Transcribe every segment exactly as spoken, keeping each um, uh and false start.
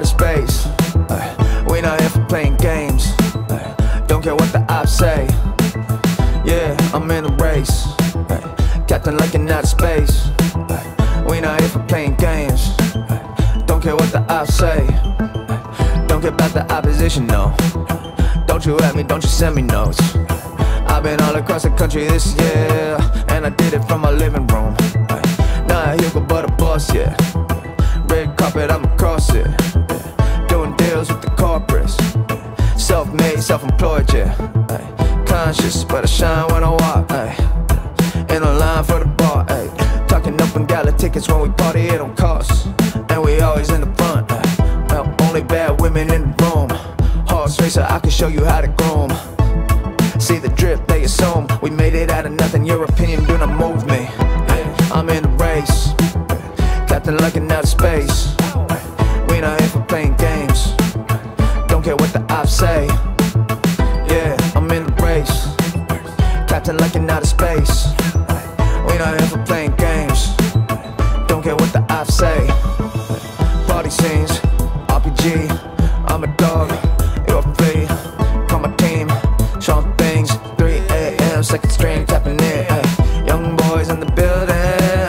outer space. uh, We not here for playing games. uh, Don't care what the ops say. Yeah, I'm in a race. uh, Captain like in outer space. uh, We not here for playing games. uh, Don't care what the ops say. uh, Don't care about the opposition, no. uh, Don't you at me, don't you send me notes. I've been all across the country this year, and I did it from my living room. uh, Not a Hugo but a boss, yeah. Red carpet, I'm across it. uh, Doing deals with the corporates. uh, Self-made, self-employed, yeah. uh, Conscious, but I shine when I walk. uh, In a line for the bar. uh, Talking up and gala tickets when we party, it don't cost. And we always in the front. uh, Well, only bad women in the room. Horse racer, I can show you how to groom. See the drip, they assume we made it out of nothing. European, do not move me. I'm in a race. Captain looking out of space. We not here for playing games. Don't care what the ops say. Yeah, I'm in a race. Captain looking out of space. We not here for playing games. Don't care what the ops say. Party scenes, R P G. I'm a dog, you're free. Call my team, show them things. Three A M, second string, tapping in. Ay, young boys in the building.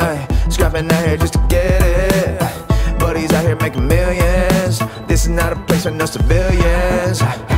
Ay, scrapping out here just to get it. Ay, buddies out here making millions. This is not a place for no civilians. Ay,